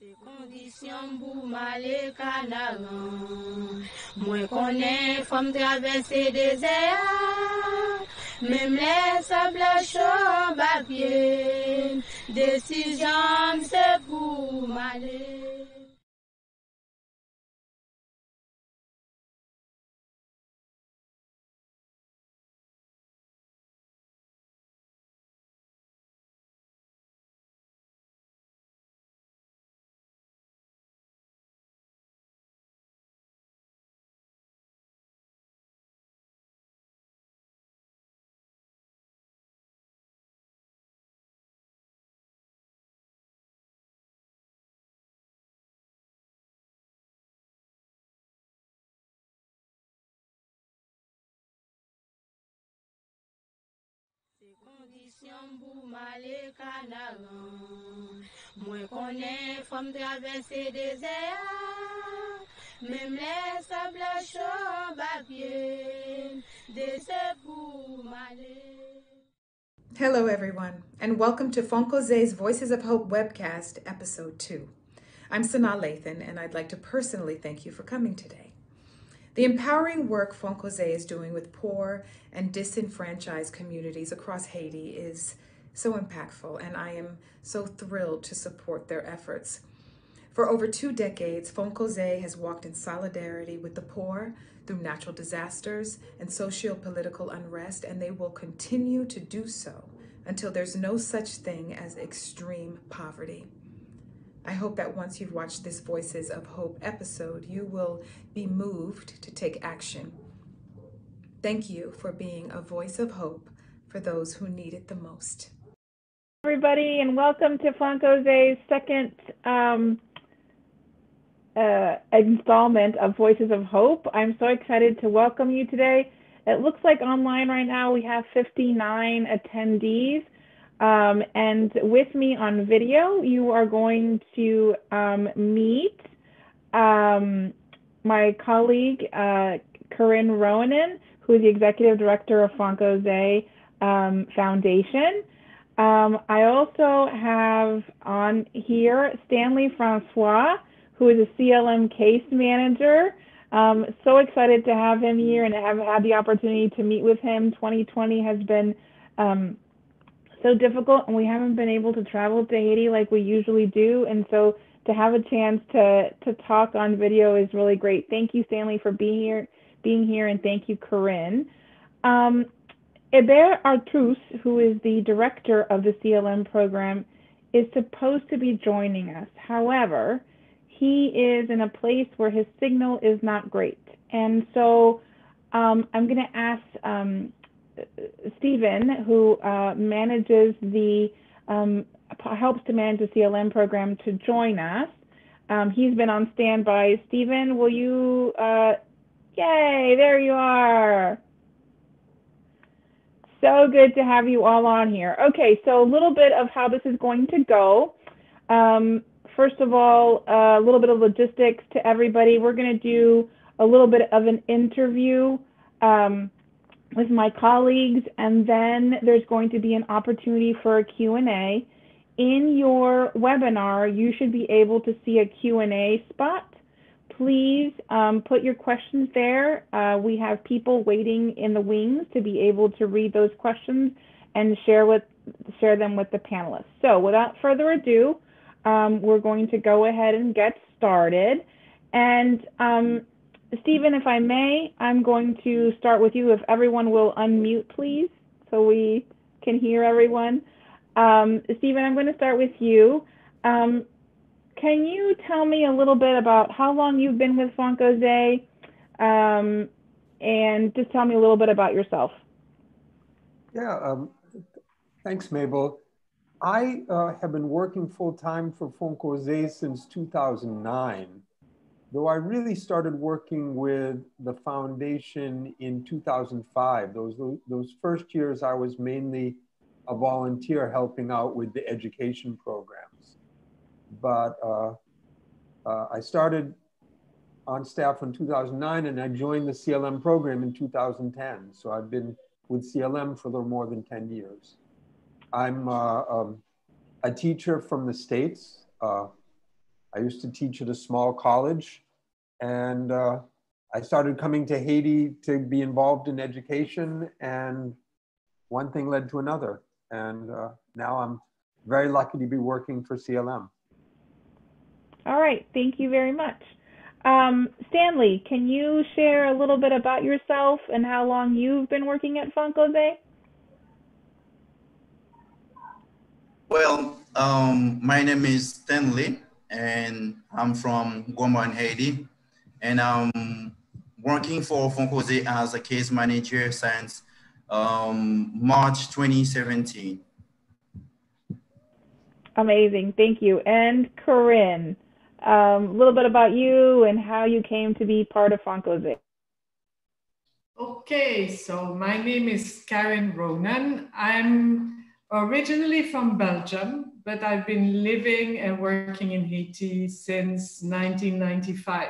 Condition pour m'aller Canaran. Moi connais femme traverser désert. Même les sables chauds papier. Décision c'est pour m'aller. Condition pour m'aller Canaran. Moi connais femme traverser désert. Même les sables chauds papier. Désert pour m'aller. Hello everyone and welcome to Fonkoze's Voices of Hope webcast episode 2. I'm Sanaa Lathan and I'd like to personally thank you for coming today. The empowering work Fonkoze is doing with poor and disenfranchised communities across Haiti is so impactful, and I am so thrilled to support their efforts. For over 2 decades, Fonkoze has walked in solidarity with the poor through natural disasters and socio-political unrest, and they will continue to do so until there's no such thing as extreme poverty. I hope that once you've watched this Voices of Hope episode, you will be moved to take action. Thank you for being a voice of hope for those who need it the most. Everybody, and welcome to Fonkoze's second installment of Voices of Hope. I'm so excited to welcome you today. It looks like online right now we have 59 attendees. And with me on video, you are going to meet my colleague, Corinne Rowanen, who is the Executive Director of Fonkoze Foundation. I also have on here Stanley Francois, who is a CLM case manager. So excited to have him here and have had the opportunity to meet with him. 2020 has been so difficult, and we haven't been able to travel to Haiti like we usually do, and so to have a chance to talk on video is really great. Thank you, Stanley, for being here, and thank you, Corinne. Hebert Artous, who is the director of the CLM program, is supposed to be joining us. However, he is in a place where his signal is not great, and so I'm going to ask Stephen, who manages the, helps to manage the CLM program, to join us. He's been on standby. Stephen, will you, yay, there you are. So good to have you all on here. Okay, so a little bit of how this is going to go. First of all, a little bit of logistics to everybody. We're going to do a little bit of an interview with my colleagues, and then there's going to be an opportunity for a Q&A. In your webinar, you should be able to see a Q&A spot. Please put your questions there. We have people waiting in the wings to be able to read those questions and share them with the panelists. So without further ado, we're going to go ahead and get started. And Stephen, if I may, I'm going to start with you. If everyone will unmute, please, so we can hear everyone. Stephen, I'm going to start with you. Can you tell me a little bit about how long you've been with Fonkoze, and just tell me a little bit about yourself? Yeah, thanks, Mabel. I have been working full-time for Fonkoze since 2009. Though I really started working with the foundation in 2005. Those first years I was mainly a volunteer helping out with the education programs. But I started on staff in 2009 and I joined the CLM program in 2010. So I've been with CLM for a little more than 10 years. I'm a teacher from the States. I used to teach at a small college, and I started coming to Haiti to be involved in education, and one thing led to another. And now I'm very lucky to be working for CLM. All right, thank you very much. Stanley, can you share a little bit about yourself and how long you've been working at Fonkoze? Well, my name is Stanley, and I'm from Goma in Haiti, and I'm working for Fonkoze as a case manager since March 2017. Amazing, thank you. And Corinne, a little bit about you and how you came to be part of Fonkoze. Okay, so my name is Corinne Rowanen. I'm originally from Belgium, but I've been living and working in Haiti since 1995.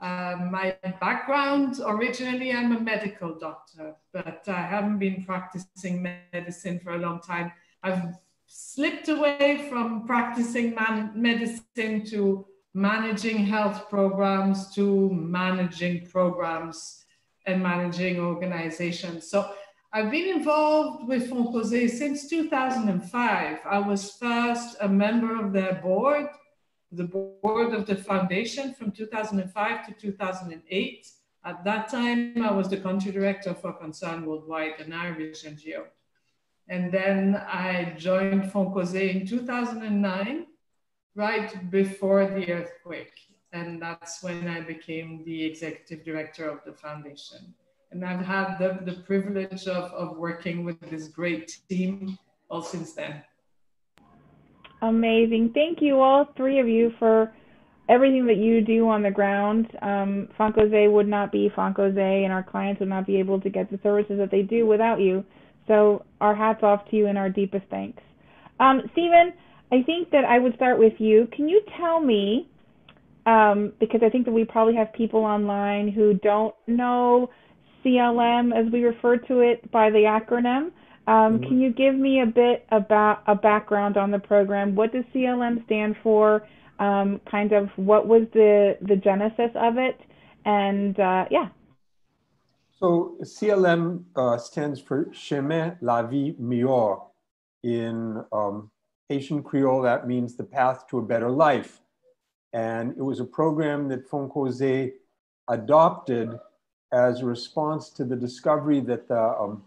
My background, originally I'm a medical doctor, but I haven't been practicing medicine for a long time. I've slipped away from practicing medicine to managing health programs, to managing programs and managing organizations. So I've been involved with Fonkoze since 2005. I was first a member of their board, the board of the foundation, from 2005 to 2008. At that time, I was the country director for Concern Worldwide, an Irish NGO. And then I joined Fonkoze in 2009, right before the earthquake. And that's when I became the executive director of the foundation. And I've had the privilege of working with this great team all since then. Amazing. Thank you, all three of you, for everything that you do on the ground. Fonkoze would not be Fonkoze, and our clients would not be able to get the services that they do without you. So our hats off to you and our deepest thanks. Stephen, I think that I would start with you. Can you tell me, because I think that we probably have people online who don't know CLM, as we refer to it by the acronym, can you give me a bit about a background on the program? What does CLM stand for? Kind of what was the genesis of it? And yeah. So CLM stands for Chemen Lavi Miyò. In Haitian Creole, that means the path to a better life. And it was a program that Fonkoze adopted as a response to the discovery that the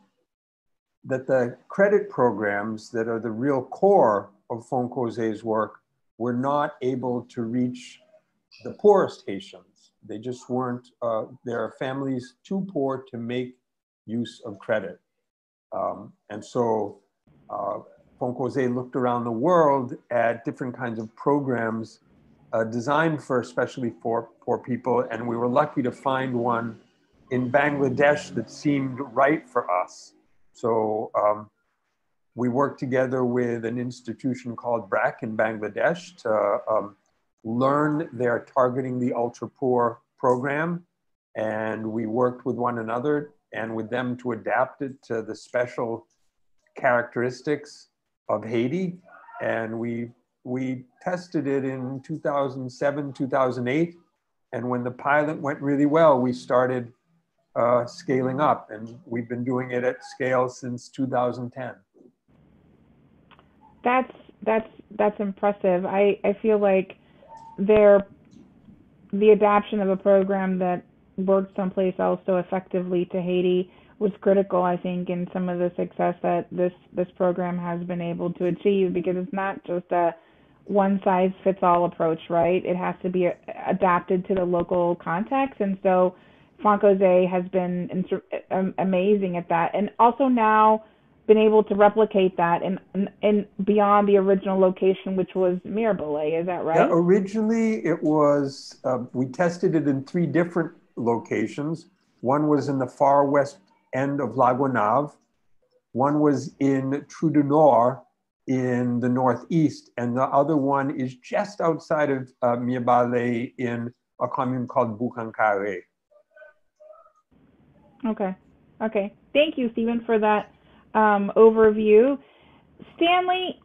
credit programs that are the real core of Fonkoze's work were not able to reach the poorest Haitians. They just weren't, their families too poor to make use of credit. And so Fonkoze looked around the world at different kinds of programs designed for especially poor people, and we were lucky to find one in Bangladesh that seemed right for us. So we worked together with an institution called BRAC in Bangladesh to learn their Targeting the Ultra Poor program. And we worked with one another and with them to adapt it to the special characteristics of Haiti. And we tested it in 2007, 2008. And when the pilot went really well, we started scaling up, and we've been doing it at scale since 2010. That's impressive. I feel like the adaption of a program that worked someplace else so effectively to Haiti was critical, I think, in some of the success that this program has been able to achieve, because it's not just a one-size-fits-all approach, right? It has to be adapted to the local context, and so Fonkoze has been amazing at that, and also now been able to replicate that in beyond the original location, which was Mirebalais, is that right? Yeah, originally it was, we tested it in three different locations. One was in the far west end of Laguanave, one was in Trudunor in the northeast, and the other one is just outside of Mirebalais in a commune called Bukankare. Okay. Okay. Thank you, Stephen, for that overview. Stanley,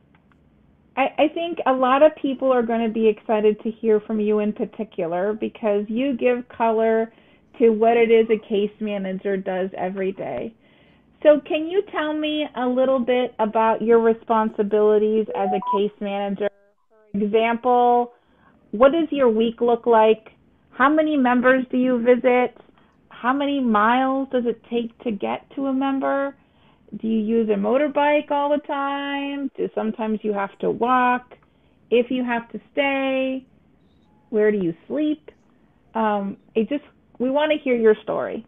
I think a lot of people are going to be excited to hear from you in particular, because you give color to what it is a case manager does every day. So can you tell me a little bit about your responsibilities as a case manager? For example, what does your week look like? How many members do you visit? How many miles does it take to get to a member? Do you use a motorbike all the time? Do sometimes you have to walk? If you have to stay, where do you sleep? We want to hear your story.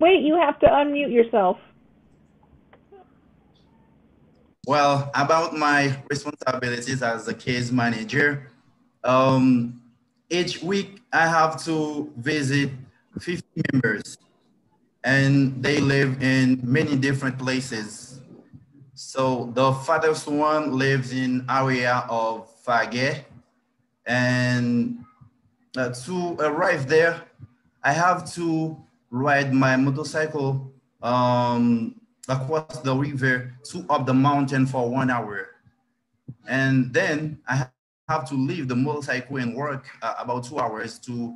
Wait, you have to unmute yourself. Well, about my responsibilities as a case manager, each week I have to visit 50 members, and they live in many different places. So the farthest one lives in area of Fage, and to arrive there, I have to ride my motorcycle across the river to up the mountain for 1 hour. And then I have to leave the motorcycle and work about 2 hours to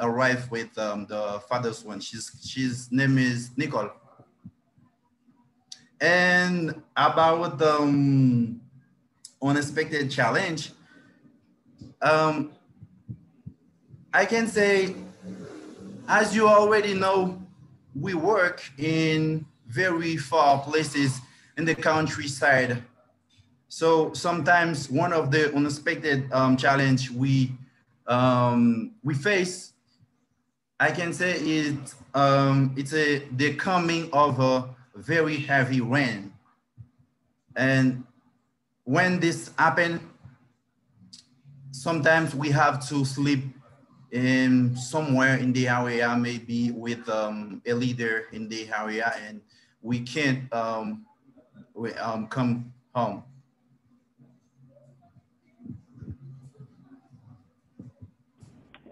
arrive with the father's one. She's name is Nicole. And about the unexpected challenge, I can say, as you already know, we work in very far places in the countryside. So sometimes one of the unexpected challenge we face, I can say, it's the coming of a very heavy rain. And when this happens, sometimes we have to sleep in somewhere in the area, maybe with a leader in the area, and we can't come home.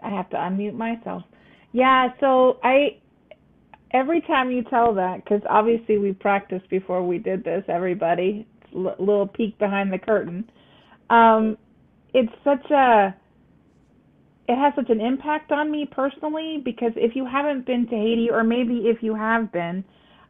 I have to unmute myself. Yeah, so every time you tell that, because obviously we practiced before we did this, everybody, it's a little peek behind the curtain. It's such a, it has such an impact on me personally, because if you haven't been to Haiti, or maybe if you have been,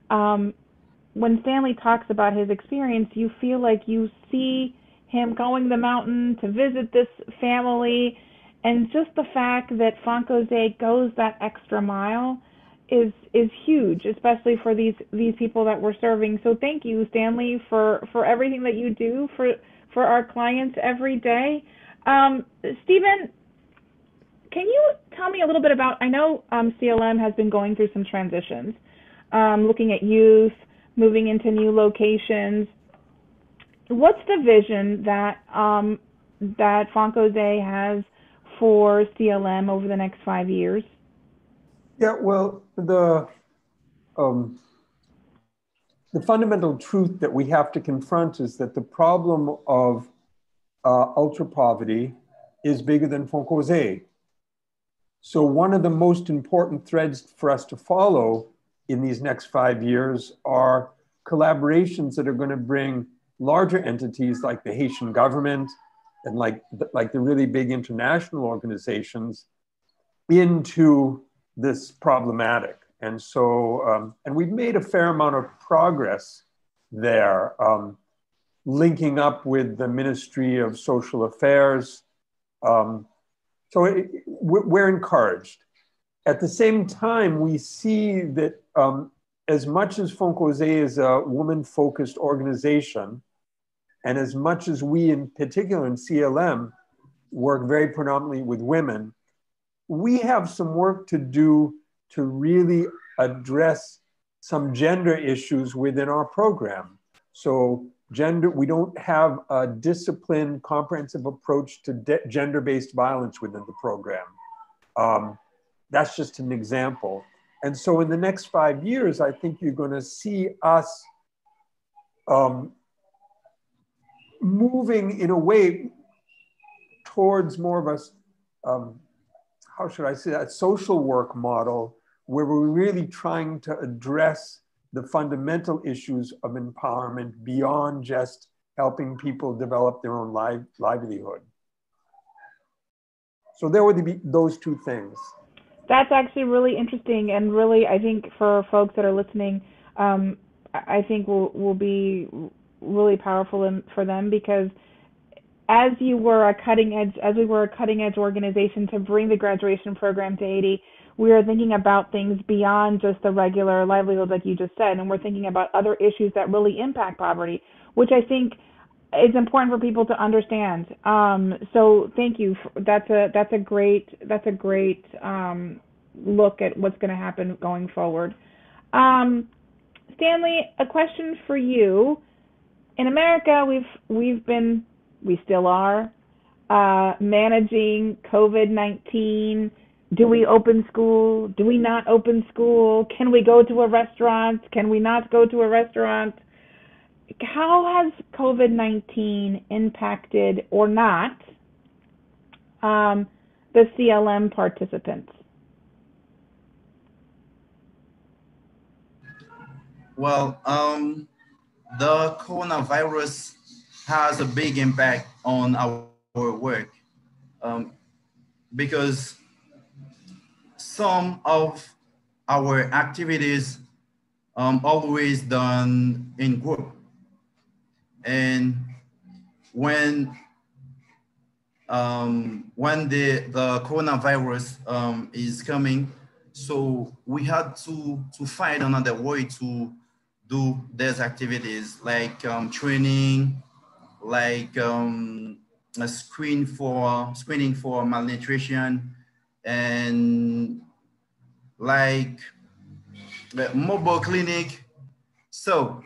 when Stanley talks about his experience, you feel like you see him going the mountain to visit this family. And just the fact that Fonkoze goes that extra mile is huge, especially for these people that we're serving. So thank you, Stanley, for everything that you do for our clients every day. Stephen, can you tell me a little bit about, I know CLM has been going through some transitions, looking at youth, moving into new locations. What's the vision that, that Fonkoze has for CLM over the next 5 years? Yeah, well, the fundamental truth that we have to confront is that the problem of ultra poverty is bigger than Fonkoze. So one of the most important threads for us to follow in these next 5 years are collaborations that are going to bring larger entities like the Haitian government, and like the really big international organizations into this problematic. And so, and we've made a fair amount of progress there, linking up with the Ministry of Social Affairs. So we're encouraged. At the same time, we see that as much as Fonkoze is a woman-focused organization, and as much as we, in particular in CLM, work very predominantly with women, we have some work to do to really address some gender issues within our program. So gender, we don't have a disciplined, comprehensive approach to gender-based violence within the program. That's just an example. And so in the next 5 years, I think you're gonna see us moving in a way towards more of a, how should I say that, social work model, where we're really trying to address the fundamental issues of empowerment beyond just helping people develop their own livelihood. So there would be those two things. That's actually really interesting, and really, I think for folks that are listening, I think will be really powerful for them, because as we were a cutting edge organization to bring the graduation program to Haiti, we are thinking about things beyond just the regular livelihood, like you just said, and we're thinking about other issues that really impact poverty, which I think is important for people to understand. So thank you. That's a great look at what's going to happen going forward. Stanley, a question for you. In America, we still are managing COVID-19. Do we open school? Do we not open school? Can we go to a restaurant? Can we not go to a restaurant? How has COVID-19 impacted or not the CLM participants? Well, the coronavirus has a big impact on our work because some of our activities always done in group. And when the coronavirus is coming, so we had to find another way to do these activities, like training, like a screening for malnutrition, and like mobile clinic. So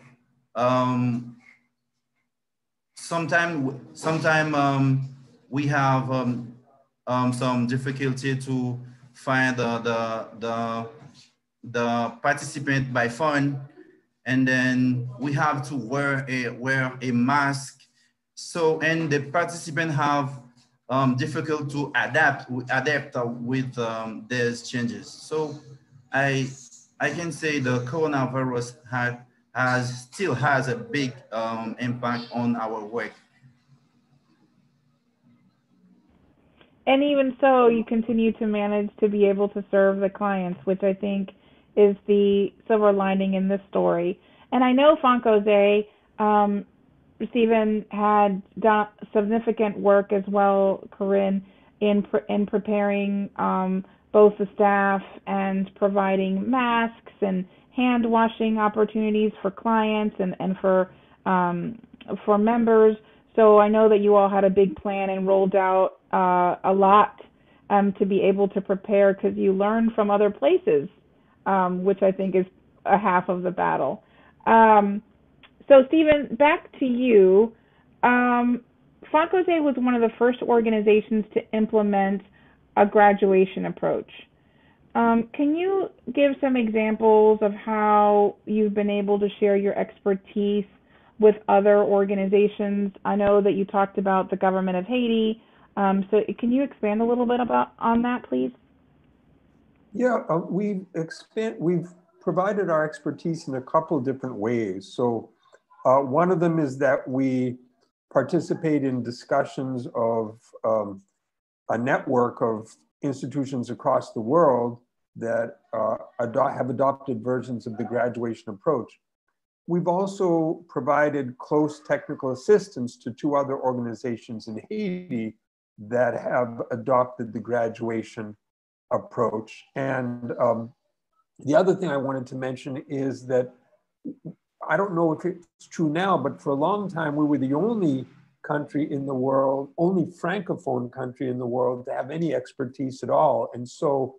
Sometimes we have some difficulty to find the participant by phone, and then we have to wear a mask. So, and the participant have difficult to adapt with these changes. So, I can say the coronavirus still has a big impact on our work. And even so, you continue to manage to be able to serve the clients, which I think is the silver lining in this story. And I know Fonkoze, Stephen, had done significant work as well, Corinne, in preparing both the staff and providing masks and hand washing opportunities for clients and for members. So I know that you all had a big plan and rolled out a lot to be able to prepare, because you learn from other places, which I think is a half of the battle. So Stephen, back to you. Fonkoze was one of the first organizations to implement a graduation approach. Can you give some examples of how you've been able to share your expertise with other organizations? I know that you talked about the government of Haiti. So can you expand a little bit on that, please? Yeah, we've provided our expertise in a couple different ways. So one of them is that we participate in discussions of a network of institutions across the world that have adopted versions of the graduation approach. We've also provided close technical assistance to two other organizations in Haiti that have adopted the graduation approach. And the other thing I wanted to mention is that, I don't know if it's true now, but for a long time, we were the only Francophone country in the world to have any expertise at all. And so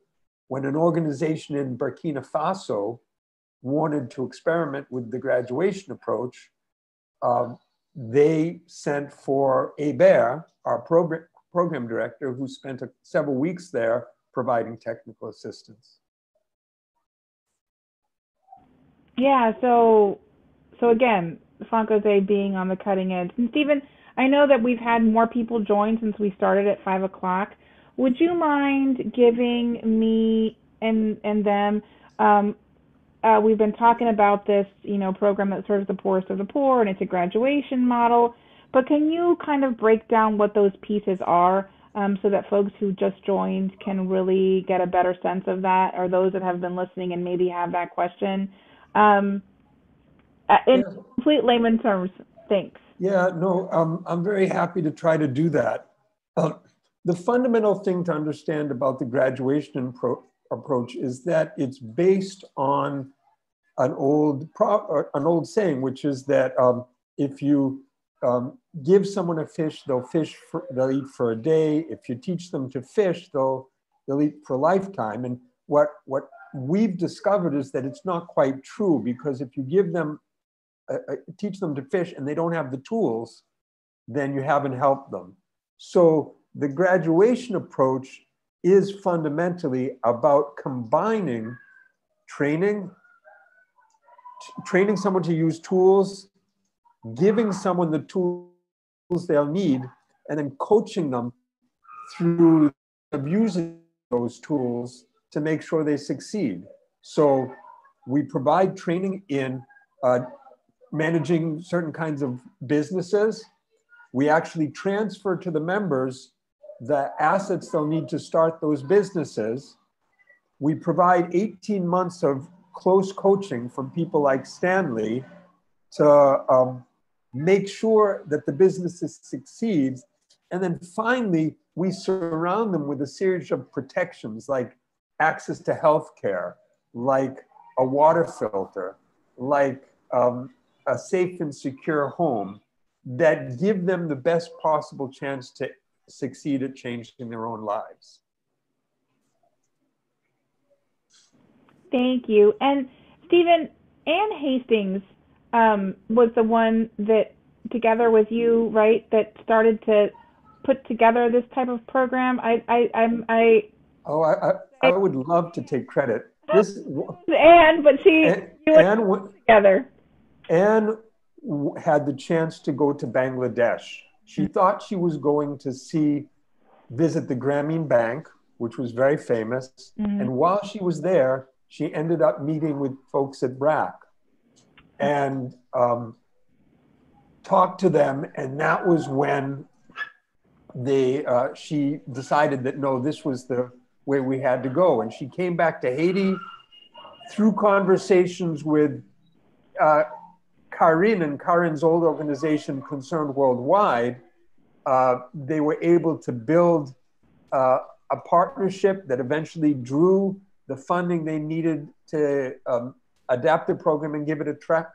when an organization in Burkina Faso wanted to experiment with the graduation approach, they sent for Hebert, our program director, who spent several weeks there providing technical assistance. Yeah, so again, Fonkoze being on the cutting edge. And Stephen, I know that we've had more people join since we started at 5 o'clock. Would you mind giving me and them We've been talking about this, program that serves the poorest of the poor, and it's a graduation model. But can you kind of break down what those pieces are, so that folks who just joined can really get a better sense of that, or those that have been listening and maybe have that question? In complete layman terms, thanks. Yeah, no, I'm very happy to try to do that. The fundamental thing to understand about the graduation approach is that it's based on an old saying, which is that if you give someone a fish, they'll eat for a day. If you teach them to fish, they'll eat for a lifetime. And what we've discovered is that it's not quite true, because if you give them teach them to fish and they don't have the tools, then you haven't helped them. So the graduation approach is fundamentally about combining training someone to use tools, giving someone the tools they'll need, and then coaching them through abusing those tools to make sure they succeed. So we provide training in managing certain kinds of businesses. We actually transfer to the members the assets they'll need to start those businesses. We provide 18 months of close coaching from people like Stanley to make sure that the business succeeds. And then finally, we surround them with a series of protections, like access to healthcare, like a water filter, like a safe and secure home, that give them the best possible chance to succeed at changing their own lives. Thank you. And Stephen, Anne Hastings was the one that, together with you, right, that started to put together this type of program. I would love to take credit. Anne, but you went together. Anne had the chance to go to Bangladesh. She thought she was going to visit the Grameen Bank, which was very famous. Mm-hmm. And while she was there, she ended up meeting with folks at BRAC and talked to them. And that was when she decided that, no, this was the way we had to go. And she came back to Haiti through conversations with Corinne and Corinne's old organization, Concern Worldwide. They were able to build a partnership that eventually drew the funding they needed to adapt the program and give it a try.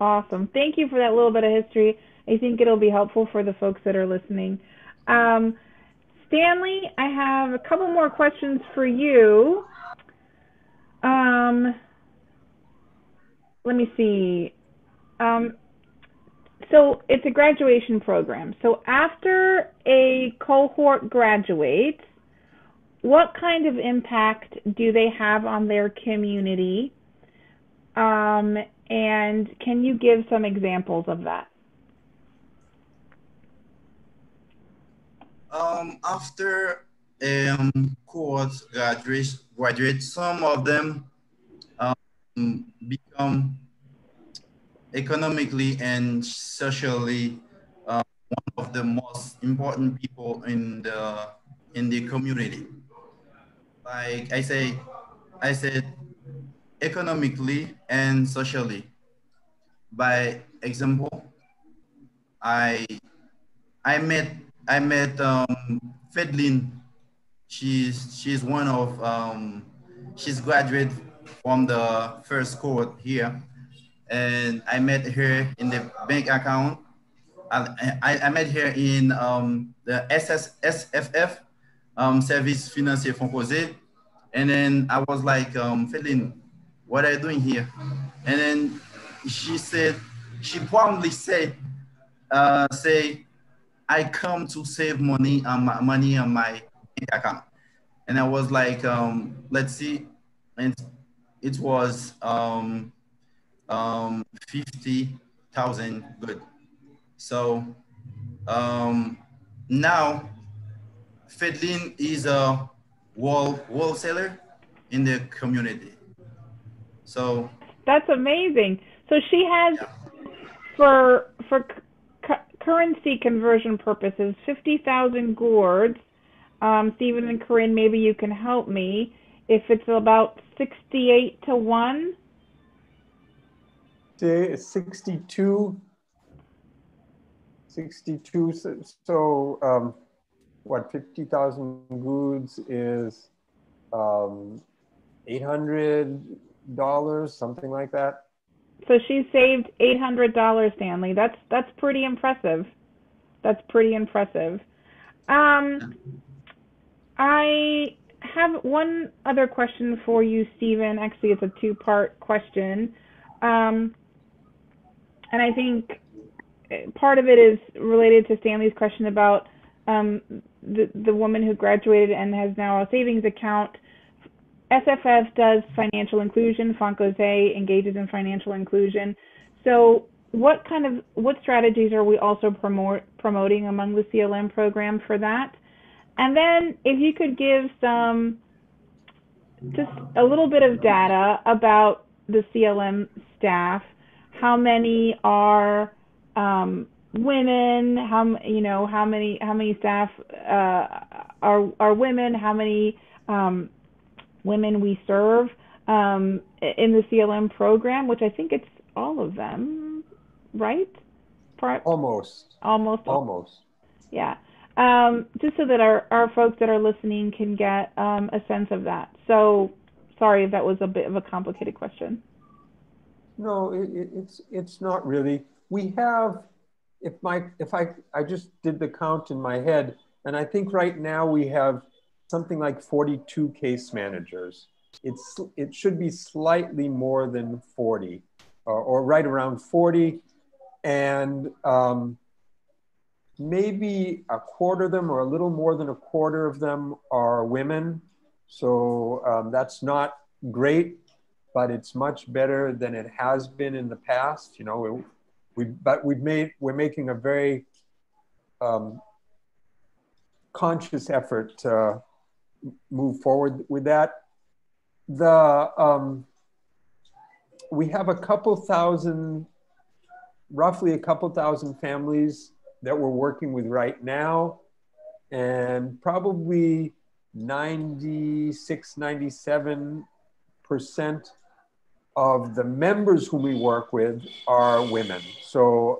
Awesome. Thank you for that little bit of history. I think it'll be helpful for the folks that are listening. Stanley, I have a couple more questions for you. Let me see. So it's a graduation program. So after a cohort graduates, what kind of impact do they have on their community? And can you give some examples of that? After cohorts graduate, some of them become economically and socially one of the most important people in the community. Like I said economically and socially. By example, I met Fedlin. She's one of she's graduate from the first cohort here, and I met her in the bank account. I met her in the SFF, service financier Fonkoze, and then I was like, Fedlin, what are you doing here? And then she promptly said, I come to save money on my bank account. And I was like, let's see. And it was 50,000 good. So now Fedlin is a wall seller in the community. So that's amazing. So she has, yeah, for currency conversion purposes, 50,000 gourds. Stephen and Corinne, maybe you can help me. If it's about 68 to 1. 62. So what, 50,000 goods is $800, something like that. So she saved $800, Stanley. That's pretty impressive. That's pretty impressive. I have one other question for you, Stephen. Actually, it's a two-part question. And I think part of it is related to Stanley's question about the woman who graduated and has now a savings account. SFF does financial inclusion. Fonkoze engages in financial inclusion. So what strategies are we also promoting among the CLM program for that? And then if you could give some, just a little bit of data about the CLM staff, how many are women, how many staff are women, how many women we serve in the CLM program, which I think it's all of them, right? Almost. Yeah. Just so that our folks that are listening can get a sense of that. So sorry if that was a bit of a complicated question. No, it's not really. We have, if I just did the count in my head, and I think right now we have something like 42 case managers. It should be slightly more than 40, or right around 40, and maybe a quarter of them, or a little more than a quarter of them, are women. So that's not great, but it's much better than it has been in the past. You know, we're making a very conscious effort to move forward with that. We have roughly a couple thousand families that we're working with right now, and probably 96-97% of the members who we work with are women. So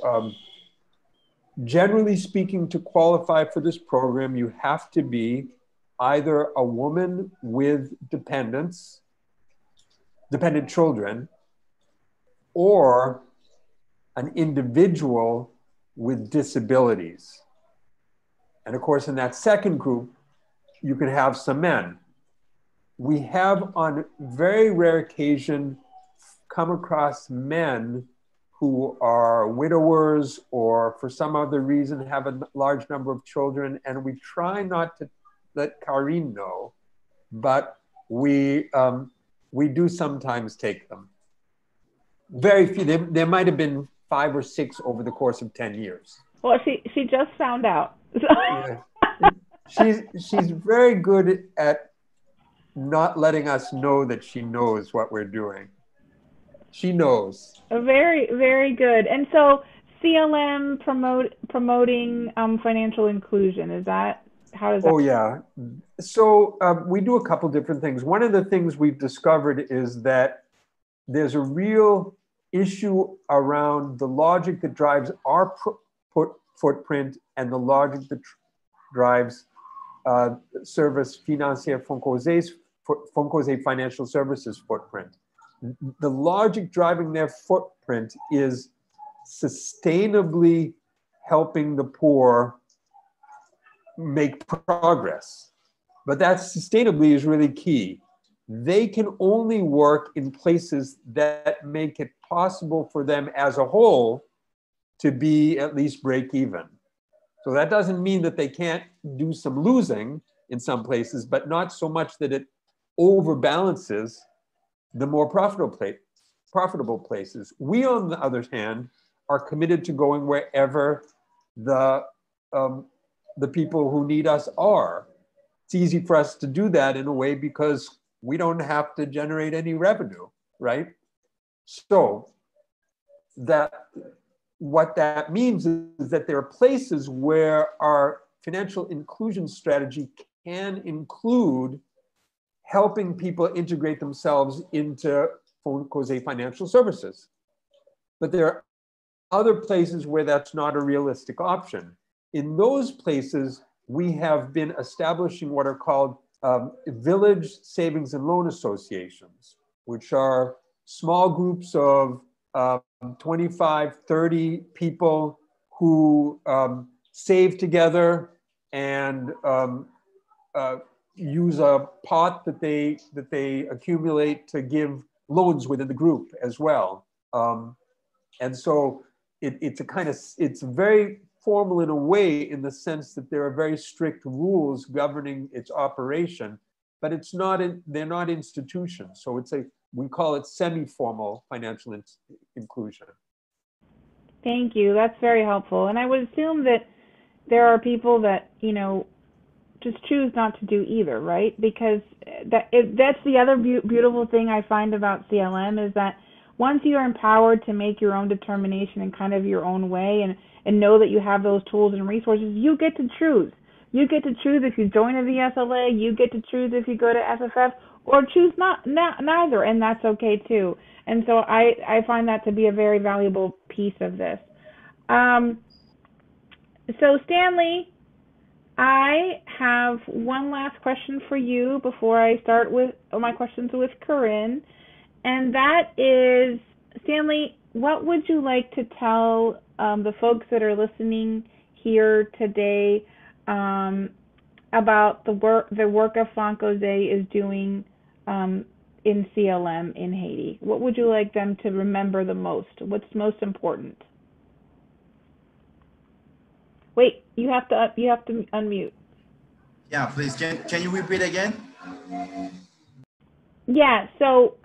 generally speaking, to qualify for this program, you have to be either a woman with dependent children, or an individual with disabilities. And of course, in that second group, you can have some men. We have, on very rare occasion, come across men who are widowers, or for some other reason have a large number of children, and we try not to let Corinne know, but we do sometimes take them. Very few. There might have been 5 or 6 over the course of 10 years. Well, she just found out. Yeah. She's very good at not letting us know that she knows what we're doing. She knows. Very, very good. And so CLM promoting financial inclusion, is that? How does that? Oh, yeah. So we do a couple different things. One of the things we've discovered is that there's a real issue around the logic that drives our footprint and the logic that drives service financier Fonkoze Financial Services footprint. The logic driving their footprint is sustainably helping the poor make progress. But that sustainably is really key. They can only work in places that make it possible for them as a whole to be at least break even. So that doesn't mean that they can't do some losing in some places, but not so much that it overbalances the more profitable places. We, on the other hand, are committed to going wherever the people who need us are. It's easy for us to do that in a way because we don't have to generate any revenue, right? So that what that means is that there are places where our financial inclusion strategy can include helping people integrate themselves into Fonkoze financial services. But there are other places where that's not a realistic option. In those places, we have been establishing what are called Village Savings and Loan Associations, which are small groups of 25, 30 people who save together and use a pot that they accumulate to give loans within the group as well. And so it's very formal in a way, in the sense that there are very strict rules governing its operation, but it's not they're not institutions. So it's we call it semi-formal financial inclusion. Thank you. That's very helpful. And I would assume that there are people that, you know, just choose not to do either, right? Because that's the other beautiful thing I find about CLM is that once you are empowered to make your own determination and kind of your own way and know that you have those tools and resources, you get to choose. You get to choose if you join a VSLA, you get to choose if you go to SFF, or choose not neither, and that's okay too. And so I find that to be a very valuable piece of this. So Stanley, I have one last question for you before I start with my questions with Corinne. And that is, Stanley, what would you like to tell the folks that are listening here today about the work of Fonkoze is doing in CLM in Haiti? What would you like them to remember the most? What's most important? Wait, you have to unmute. Yeah, please. Can you repeat again? Yeah. So,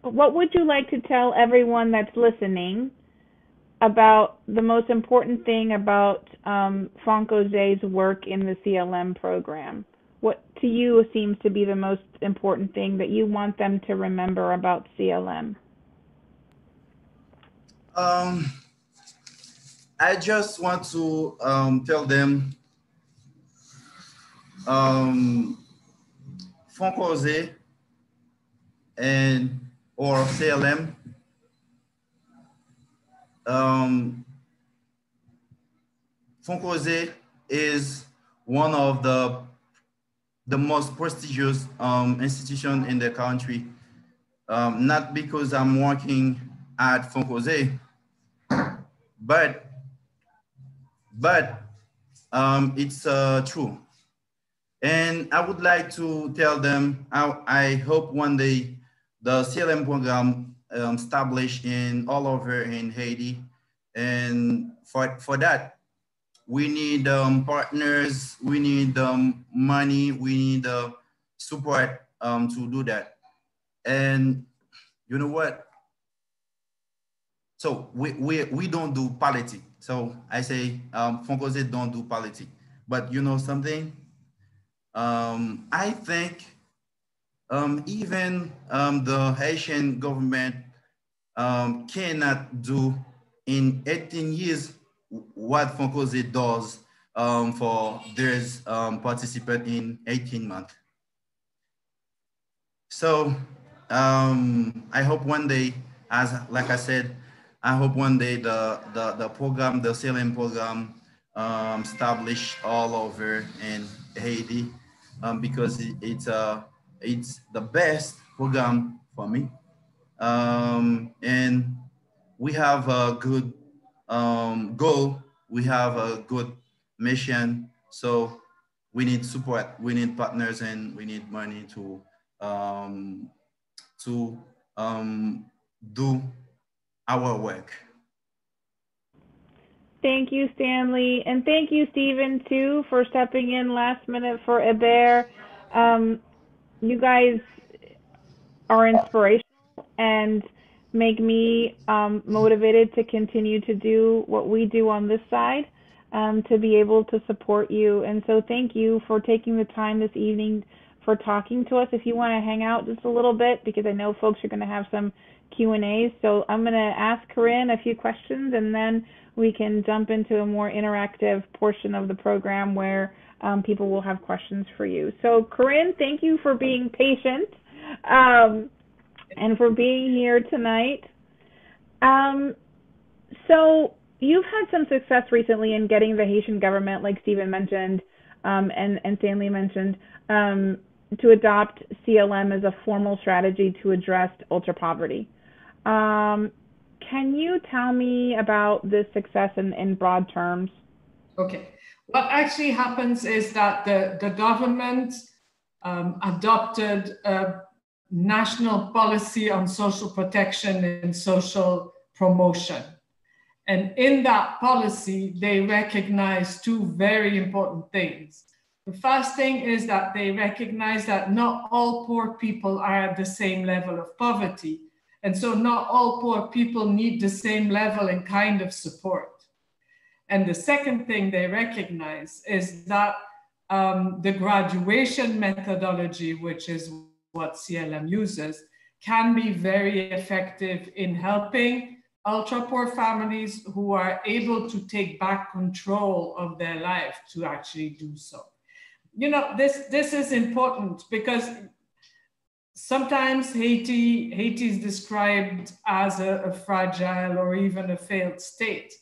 what would you like to tell everyone that's listening about the most important thing about Fonkoze's work in the CLM program? What to you seems to be the most important thing that you want them to remember about CLM? I just want to tell them Fonkoze and or CLM Fonkoze is one of the most prestigious institution in the country. Not because I'm working at Fonkoze, but it's true. And I would like to tell them, I hope one day the CLM program established in all over in Haiti. And for that, we need partners, we need money, we need support to do that. And you know what? So we don't do politics. So I say, Fonkoze don't do politics. But you know something? I think even the Haitian government cannot do in 18 years what Fonkoze does for theirs participant in 18 months. So I hope one day, as like I said, I hope one day the program, the CLM program established all over in Haiti because it's the best program for me. And we have a good goal. We have a good mission. So we need support, we need partners, and we need money to do our work. Thank you, Stanley. And thank you, Stephen, too, for stepping in last minute for Hebert. You guys are inspirational and make me motivated to continue to do what we do on this side, to be able to support you. And so thank you for taking the time this evening for talking to us. If you want to hang out just a little bit, because I know folks are going to have some Q&As. So I'm going to ask Corinne a few questions, and then we can jump into a more interactive portion of the program where people will have questions for you. So Corinne, thank you for being patient and for being here tonight. So you've had some success recently in getting the Haitian government, like Stephen mentioned and Stanley mentioned, to adopt CLM as a formal strategy to address ultra poverty. Can you tell me about this success in broad terms? Okay. What actually happens is that the government adopted a national policy on social protection and social promotion. And in that policy, they recognize two very important things. The first thing is that they recognize that not all poor people are at the same level of poverty. And so not all poor people need the same level and kind of support. And the second thing they recognize is that the graduation methodology, which is what CLM uses, can be very effective in helping ultra-poor families who are able to take back control of their life to actually do so. You know, this is important because sometimes Haiti is described as a fragile or even a failed state.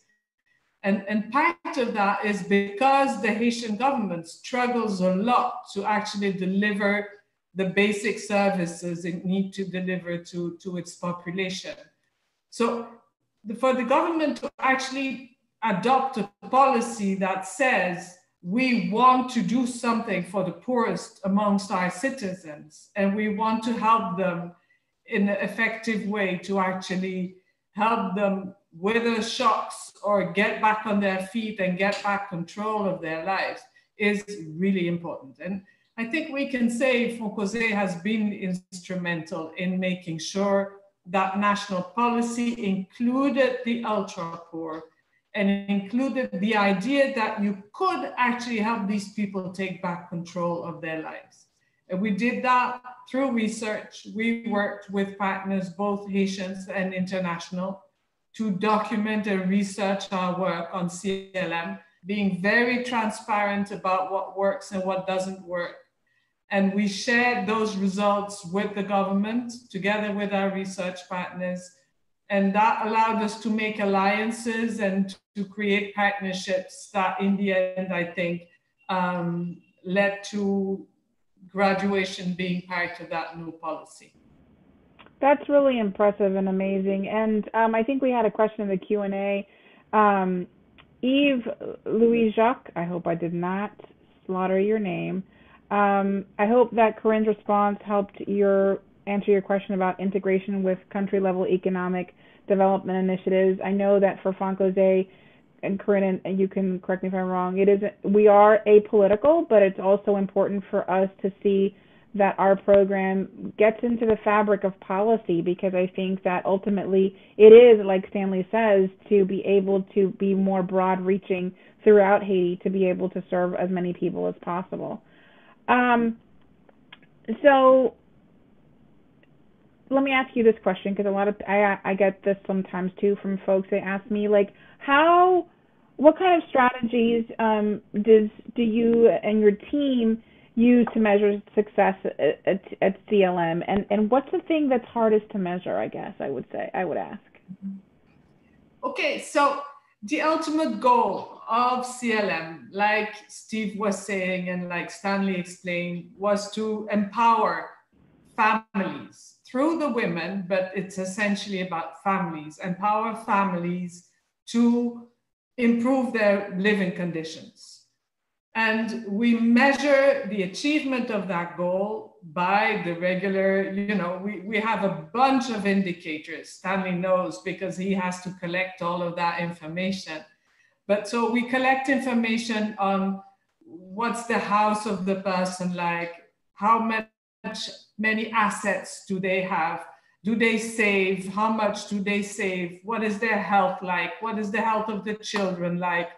And part of that is because the Haitian government struggles a lot to actually deliver the basic services it needs to deliver to its population. So for the government to actually adopt a policy that says, we want to do something for the poorest amongst our citizens, and we want to help them in an effective way to actually help them weather shocks or get back on their feet and get back control of their lives, is really important. And I think we can say Fonkoze has been instrumental in making sure that national policy included the ultra poor and included the idea that you could actually help these people take back control of their lives. And we did that through research. We worked with partners, both Haitians and international, to document and research our work on CLM, being very transparent about what works and what doesn't work. And we shared those results with the government together with our research partners. And that allowed us to make alliances and to create partnerships that in the end, I think, led to graduation being part of that new policy. That's really impressive and amazing. And I think we had a question in the Q&A. Yves-Louis Jacques, I hope I did not slaughter your name. I hope that Corinne's response helped answer your question about integration with country-level economic development initiatives. I know that for Fonkoze, and Corinne, and you can correct me if I'm wrong, we are apolitical, but it's also important for us to see that our program gets into the fabric of policy, because I think that ultimately it is, like Stanley says, to be able to be more broad-reaching throughout Haiti to be able to serve as many people as possible. So let me ask you this question, because I get this sometimes too from folks. They ask me, like, what kind of strategies do you and your team use to measure success at CLM, and what's the thing that's hardest to measure? I guess I would ask. Okay, so the ultimate goal of CLM, like Steve was saying and like Stanley explained, was to empower families through the women, but it's essentially about families, empower families to improve their living conditions. And we measure the achievement of that goal by the regular, you know, we have a bunch of indicators. Stanley knows because he has to collect all of that information. But so we collect information on what's the house of the person like, how many assets do they have? Do they save? How much do they save? What is their health like? What is the health of the children like?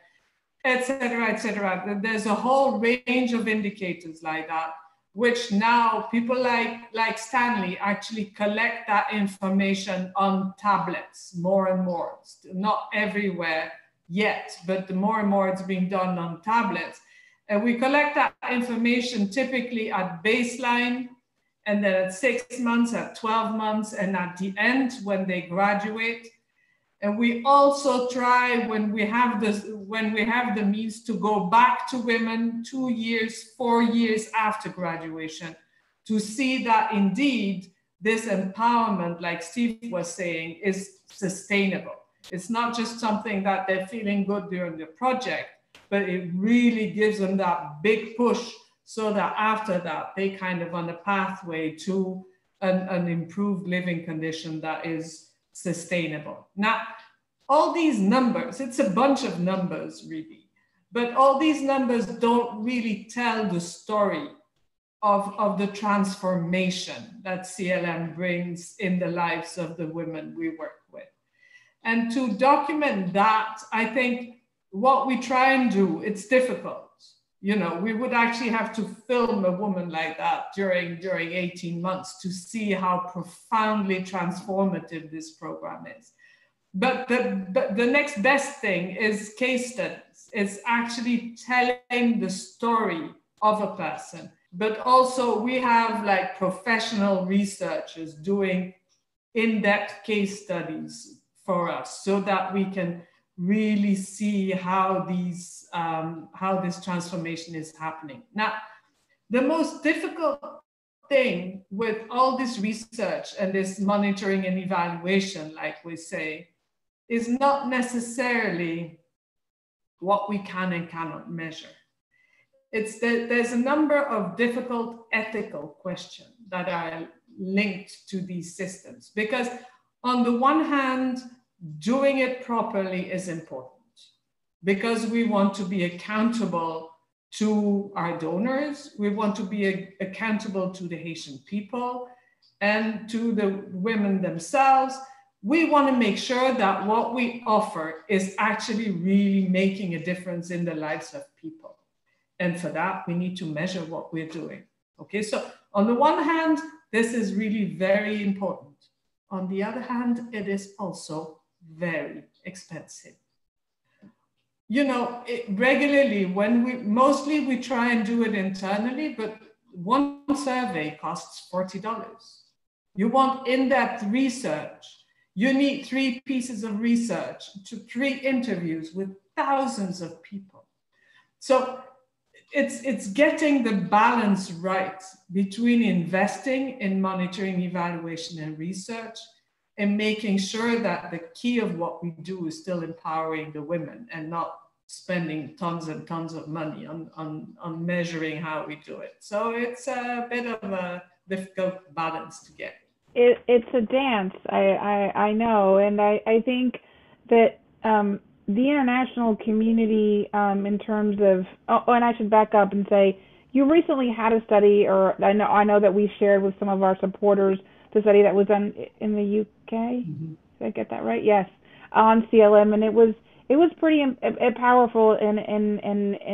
Et cetera, et cetera. There's a whole range of indicators like that, which now people like Stanley actually collect that information on tablets more and more. It's not everywhere yet, but more and more it's being done on tablets. And we collect that information typically at baseline, and then at 6 months, at 12 months, and at the end when they graduate. And we also try, when we have the means, to go back to women 2 years, 4 years after graduation to see that indeed this empowerment, like Steve was saying, is sustainable. It's not just something that they're feeling good during the project, but it really gives them that big push so that after that, they kind of on a pathway to an improved living condition that is sustainable. Now, all these numbers, it's a bunch of numbers really, but all these numbers don't really tell the story of the transformation that CLM brings in the lives of the women we work with. And to document that, I think what we try and do, it's difficult. You know, we would actually have to film a woman like that during 18 months to see how profoundly transformative this program is. But the next best thing is case studies. It's actually telling the story of a person. But also we have like professional researchers doing in-depth case studies for us so that we can really see how this transformation is happening. Now, the most difficult thing with all this research and this monitoring and evaluation, like we say, is not necessarily what we can and cannot measure. It's that there's a number of difficult ethical questions that are linked to these systems, because on the one hand, doing it properly is important because we want to be accountable to our donors. We want to be accountable to the Haitian people and to the women themselves. We want to make sure that what we offer is actually really making a difference in the lives of people. And for that, we need to measure what we're doing. Okay, so on the one hand, this is really very important. On the other hand, it is also very expensive. You know, regularly when we try and do it internally, but one survey costs $40. You want in-depth research. You need 3 pieces of research to 3 interviews with thousands of people. So it's getting the balance right between investing in monitoring, evaluation, and research, and making sure that the key of what we do is still empowering the women and not spending tons and tons of money on measuring how we do it. So it's a bit of a difficult balance to get. It's a dance, I know. And I think that the international community in terms of, and I should back up and say, you recently had a study, or I know that we shared with some of our supporters the study that was done in the UK. Mm-hmm. Did I get that right? Yes, on CLM, and it was pretty powerful and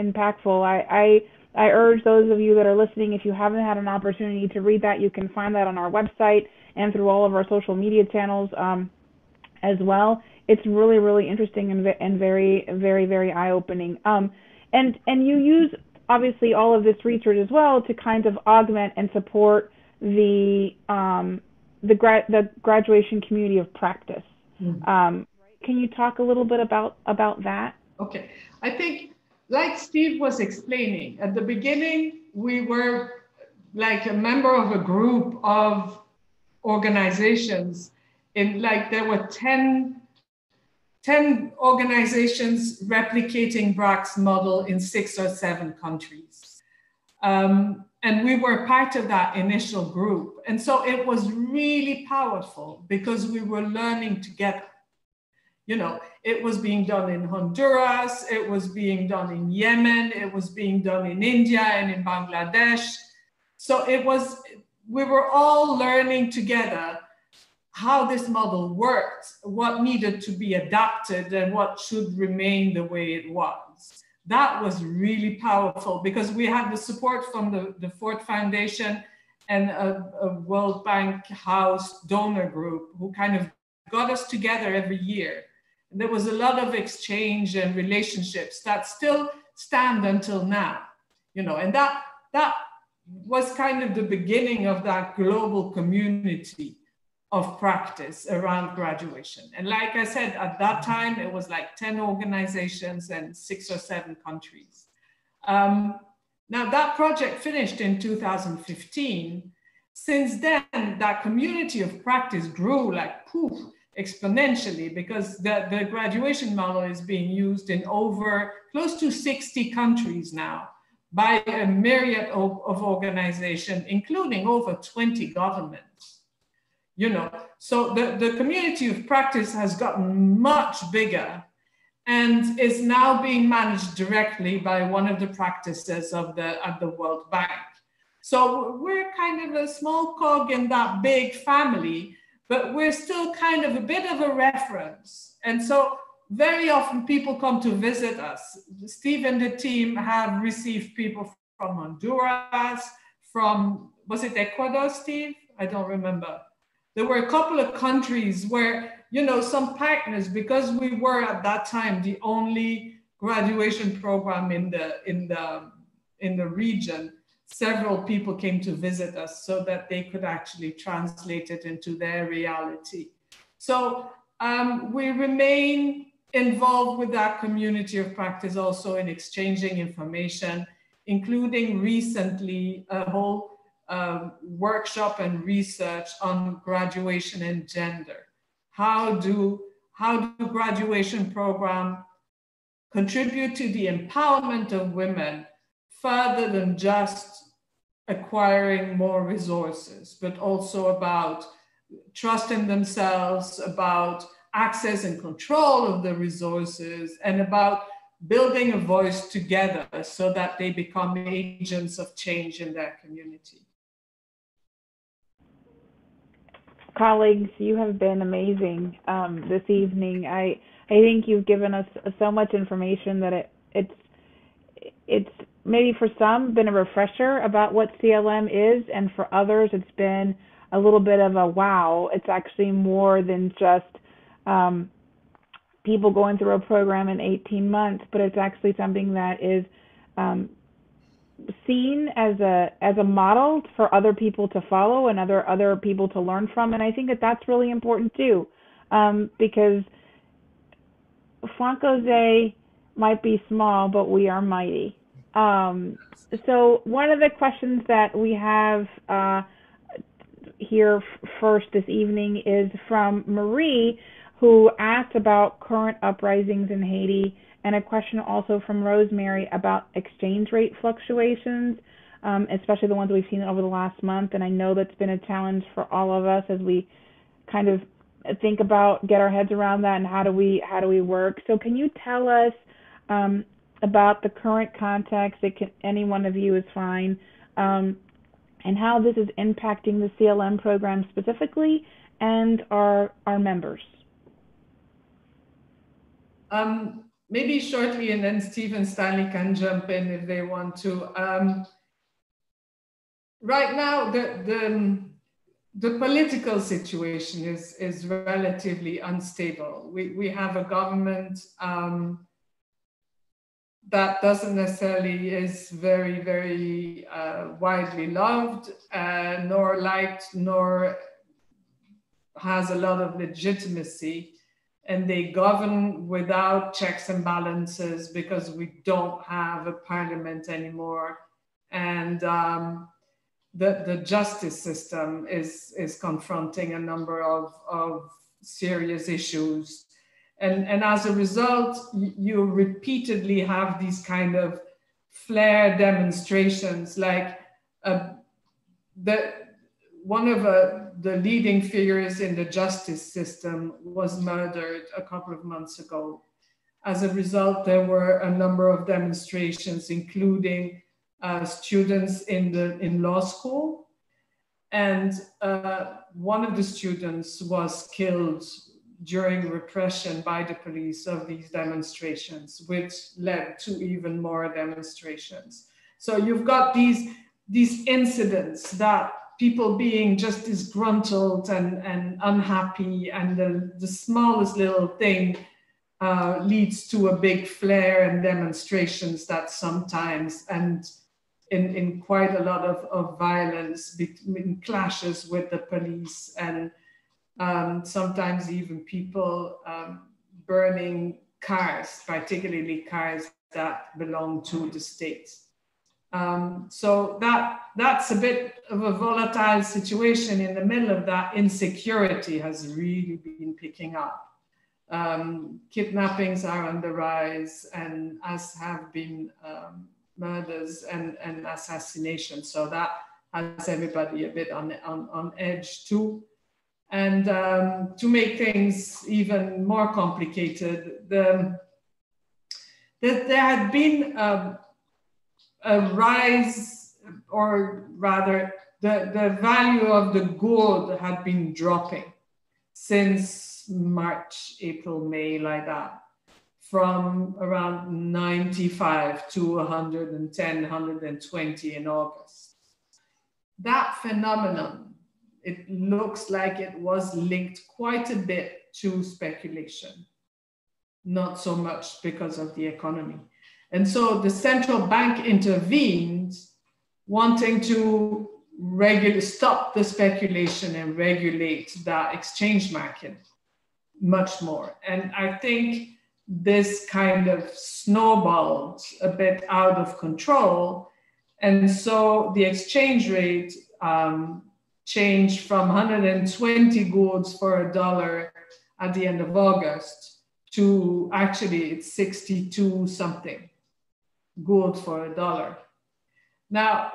impactful. I urge those of you that are listening, if you haven't had an opportunity to read that, you can find that on our website and through all of our social media channels as well. It's really, really interesting and very, very, very eye-opening. And you use, obviously, all of this research as well to kind of augment and support the graduation community of practice. Mm-hmm. Can you talk a little bit about that? Okay. I think, like Steve was explaining, at the beginning, we were like a member of a group of organizations. There were 10 organizations replicating BRAC's model in 6 or 7 countries. And we were part of that initial group. And so it was really powerful because we were learning together. You know, it was being done in Honduras, it was being done in Yemen, it was being done in India and in Bangladesh. So we were all learning together how this model worked, what needed to be adapted, and what should remain the way it was. That was really powerful because we had the support from the Ford Foundation and a World Bank house donor group who kind of got us together every year. And there was a lot of exchange and relationships that still stand until now, you know, and that was kind of the beginning of that global community of practice around graduation. And like I said, at that time, it was like 10 organizations and 6 or 7 countries. Now that project finished in 2015. Since then, that community of practice grew like poof, exponentially, because the graduation model is being used in over close to 60 countries now by a myriad of organizations, including over 20 governments. You know, so the community of practice has gotten much bigger and is now being managed directly by one of the practices of the World Bank. So we're kind of a small cog in that big family, but we're still kind of a bit of a reference. And so very often people come to visit us. Steve and the team have received people from Honduras, from, was it Ecuador, Steve? I don't remember. There were a couple of countries where, you know, some partners, because we were at that time the only graduation program in the region, several people came to visit us so that they could actually translate it into their reality. So we remain involved with that community of practice also in exchanging information, including recently a whole workshop and research on graduation and gender. How do graduation programs contribute to the empowerment of women further than just acquiring more resources, but also about trust in themselves, about access and control of the resources, and about building a voice together so that they become agents of change in their community. Colleagues, you have been amazing this evening. I think you've given us so much information that it's maybe for some been a refresher about what CLM is, and for others it's been a little bit of a wow. It's actually more than just people going through a program in 18 months, but it's actually something that is seen as a model for other people to follow and other people to learn from. And I think that that's really important too, because Fonkoze might be small, but we are mighty. So one of the questions that we have here first this evening is from Marie, who asked about current uprisings in Haiti, and a question also from Rosemary about exchange rate fluctuations, especially the ones we've seen over the last month. And I know that's been a challenge for all of us as we kind of think about, get our heads around that, and how do we work. So can you tell us about the current context, any one of you is fine, and how this is impacting the CLM program specifically and our members? Maybe shortly, and then Steve and Stanley can jump in if they want to. Right now, the political situation is relatively unstable. We have a government that doesn't necessarily is very, very widely loved, nor liked, nor has a lot of legitimacy. And they govern without checks and balances because we don't have a parliament anymore. And the justice system is confronting a number of serious issues. And as a result, you repeatedly have these kind of flare demonstrations, like one of the leading figures in the justice system was murdered a couple of months ago. As a result, there were a number of demonstrations, including students in law school. And one of the students was killed during repression by the police of these demonstrations, which led to even more demonstrations. So you've got these incidents that people being just disgruntled and unhappy, and the smallest little thing leads to a big flare and demonstrations that sometimes end in quite a lot of violence between clashes with the police, and sometimes even people burning cars, particularly cars that belong to the state. So that's a bit of a volatile situation. In the middle of that, insecurity has really been picking up. Kidnappings are on the rise, and as have been murders and assassinations. So that has everybody a bit on edge too. And to make things even more complicated, there had been a rise, or rather the value of the gold had been dropping since March, April, May, like that, from around 95 to 110, 120 in August. That phenomenon, it looks like it was linked quite a bit to speculation, not so much because of the economy. And so the central bank intervened, wanting to stop the speculation and regulate that exchange market much more. And I think this kind of snowballed a bit out of control. And so the exchange rate changed from 120 golds for $1 at the end of August to actually it's 62 something. Gold for $1. Now,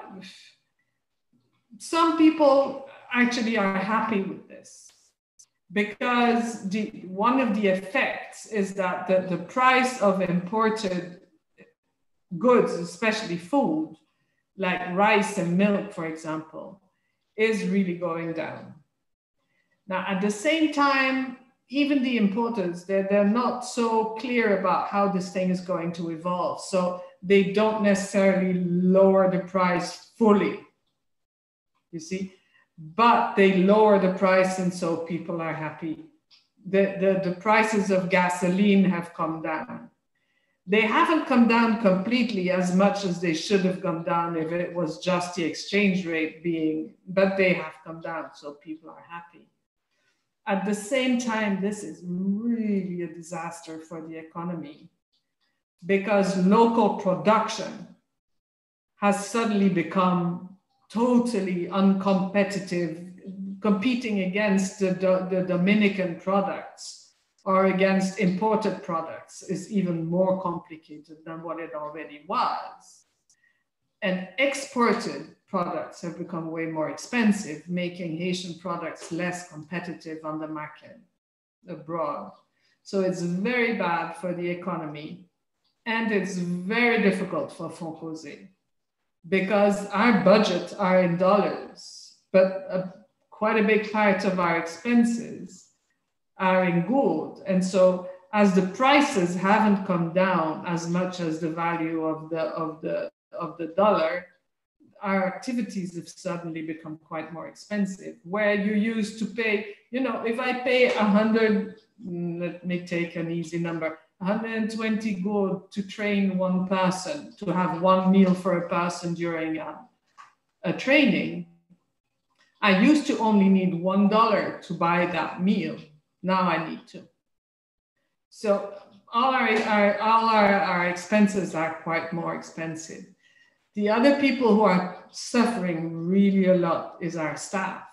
some people actually are happy with this, because one of the effects is that the price of imported goods, especially food, like rice and milk, for example, is really going down. Now, at the same time, even the importers, they're not so clear about how this thing is going to evolve. So they don't necessarily lower the price fully, you see, but they lower the price, and so people are happy. The prices of gasoline have come down. They haven't come down completely as much as they should have come down if it was just the exchange rate being, but they have come down, so people are happy. At the same time, this is really a disaster for the economy, because local production has suddenly become totally uncompetitive, competing against the Dominican products or against imported products is even more complicated than what it already was. And exported products have become way more expensive, making Haitian products less competitive on the market abroad. So it's very bad for the economy. And it's very difficult for Fonkoze, because our budget are in dollars, but quite a big part of our expenses are in gold. And so as the prices haven't come down as much as the value of the dollar, our activities have suddenly become quite more expensive. Where you used to pay, you know, if I pay 100, let me take an easy number, 120 gold to train one person, to have one meal for a person during a training, I used to only need $1 to buy that meal. Now I need two. So all our expenses are quite more expensive. The other people who are suffering really a lot is our staff,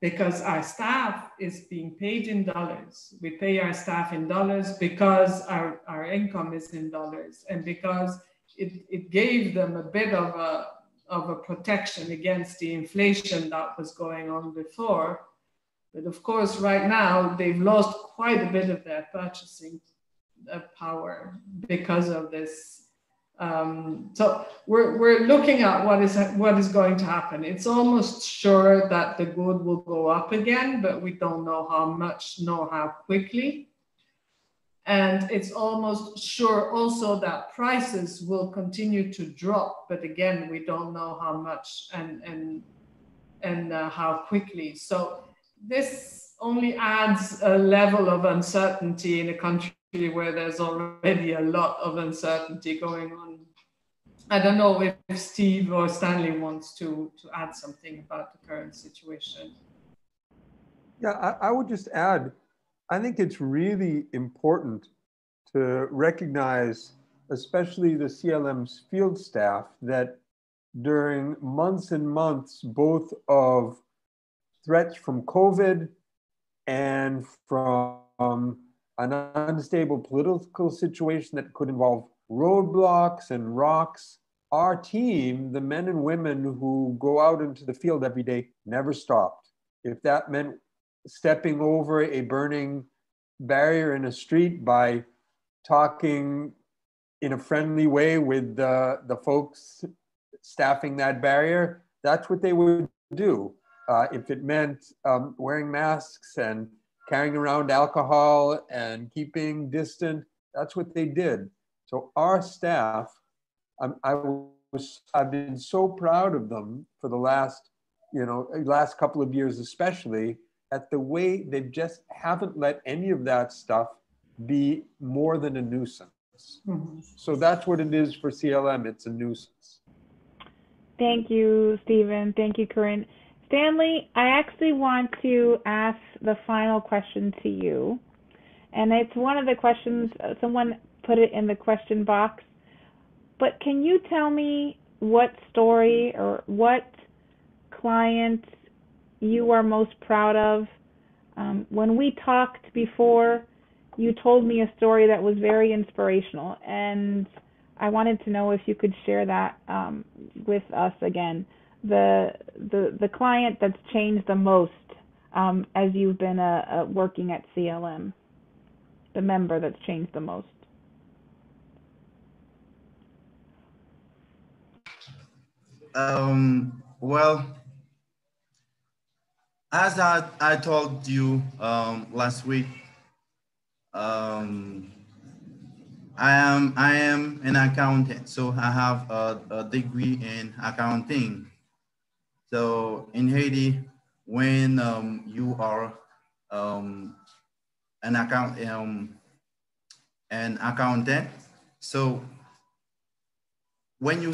because our staff is being paid in dollars. We pay our staff in dollars because our income is in dollars, and because it gave them a bit of a protection against the inflation that was going on before. But of course, right now, they've lost quite a bit of their purchasing power because of this So we're looking at what is going to happen. It's almost sure that the good will go up again, but we don't know how much, nor how quickly. And it's almost sure also that prices will continue to drop, but again, we don't know how much and how quickly. So this only adds a level of uncertainty in a country where there's already a lot of uncertainty going on. I don't know if Steve or Stanley wants to add something about the current situation. Yeah, I would just add, I think it's really important to recognize, especially the CLM's field staff, that during months and months, both of threats from COVID and from an unstable political situation that could involve roadblocks and rocks, our team, the men and women who go out into the field every day, never stopped. If that meant stepping over a burning barrier in a street by talking in a friendly way with the folks staffing that barrier, that's what they would do. If it meant wearing masks and carrying around alcohol and keeping distant, that's what they did. So our staff, I've been so proud of them for the last couple of years especially, at the way they just haven't let any of that stuff be more than a nuisance. Mm-hmm. So that's what it is for CLM, it's a nuisance. Thank you, Stephen, thank you, Corinne. Stanley, I actually want to ask the final question to you. And it's one of the questions, someone put it in the question box, but can you tell me what story or what client you are most proud of? When we talked before, you told me a story that was very inspirational, and I wanted to know if you could share that with us again. The client that's changed the most as you've been working at CLM, the member that's changed the most. Well, as I told you last week, I am an accountant, so I have a degree in accounting. So in Haiti, when you are an accountant, so when you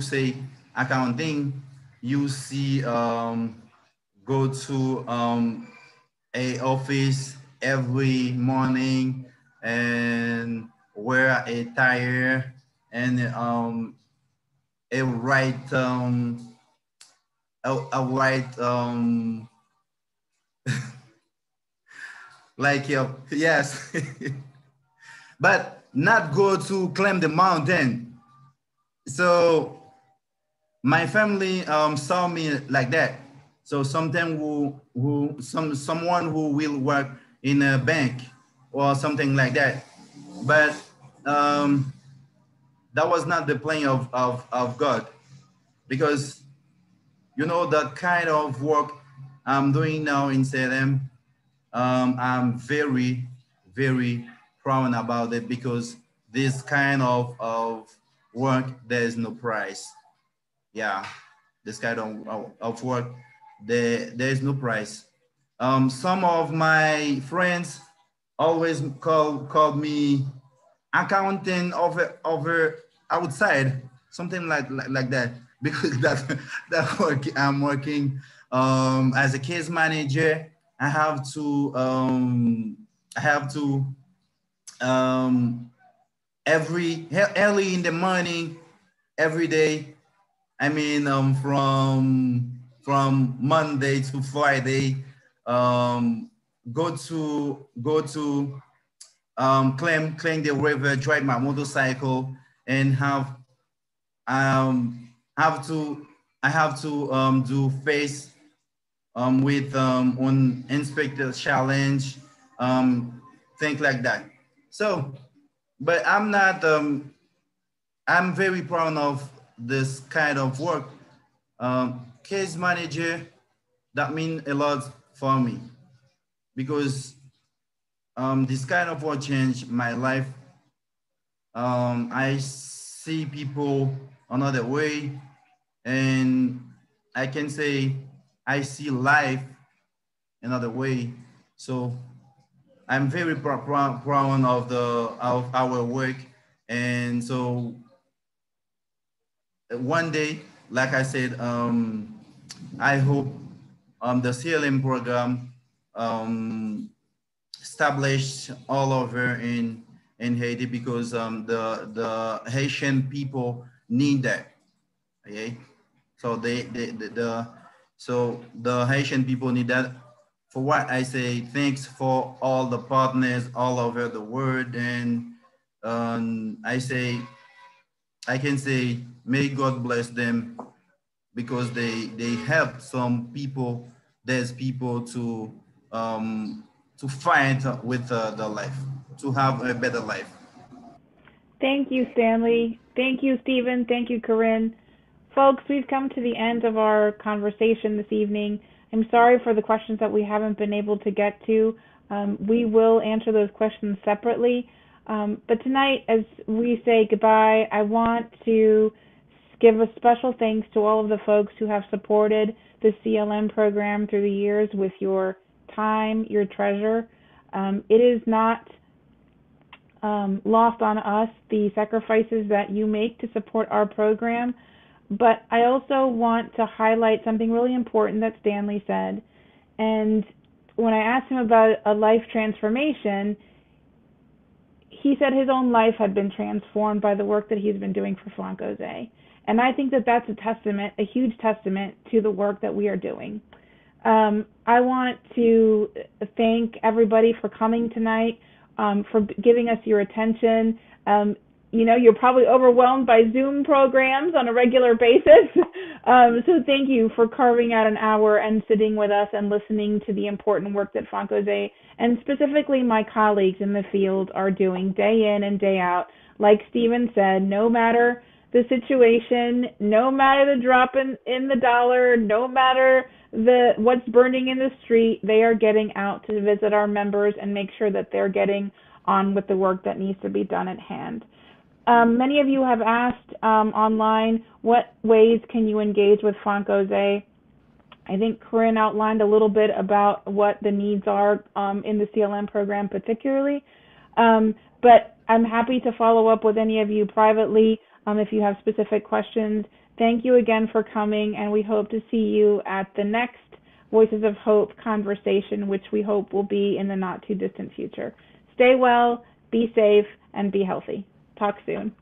say accounting, you see go to a office every morning and wear a tie and like yes, but not go to climb the mountain. So my family saw me like that. So sometimes someone who will work in a bank or something like that, but that was not the plan of God, because you know the kind of work I'm doing now in CLM, I'm very, very proud about it, because this kind of work, there is no price. Yeah, this kind of work, there is no price. Some of my friends always called me accounting over outside, something like that, because that work I'm working as a case manager. I have to every early in the morning, every day. I mean, from Monday to Friday, go to climb the river, drive my motorcycle, and I have to do face with on inspector challenge, things like that. So, but I'm not I'm very proud of this kind of work. Case manager, that means a lot for me because this kind of work changed my life. I see people another way, and I can say I see life another way. So I'm very proud of our work. And so one day, like I said, I hope the CLM program established all over in Haiti, because the Haitian people need that. Okay, so the Haitian people need that. For what I say, thanks for all the partners all over the world, and I can say, may God bless them, because they helped some people, there's people to fight with their life, to have a better life. Thank you, Stanley. Thank you, Stephen. Thank you, Corinne. Folks, we've come to the end of our conversation this evening. I'm sorry for the questions that we haven't been able to get to. We will answer those questions separately. But tonight, as we say goodbye, I want to give a special thanks to all of the folks who have supported the CLM program through the years with your time, your treasure. It is not lost on us, the sacrifices that you make to support our program. But I also want to highlight something really important that Stanley said. And when I asked him about a life transformation, he said his own life had been transformed by the work that he's been doing for Fonkoze. And I think that that's a testament, a huge testament to the work that we are doing. I want to thank everybody for coming tonight, for giving us your attention. You know, you're probably overwhelmed by Zoom programs on a regular basis. So thank you for carving out an hour and sitting with us and listening to the important work that Fonkoze and specifically my colleagues in the field are doing day in and day out. Like Stephen said, no matter the situation, no matter the drop in the dollar, no matter what's burning in the street, they are getting out to visit our members and make sure that they're getting on with the work that needs to be done at hand. Many of you have asked online, what ways can you engage with Fonkoze? I think Corinne outlined a little bit about what the needs are in the CLM program particularly, but I'm happy to follow up with any of you privately if you have specific questions. Thank you again for coming, and we hope to see you at the next Voices of Hope conversation, which we hope will be in the not too distant future. Stay well, be safe, and be healthy. Talk soon.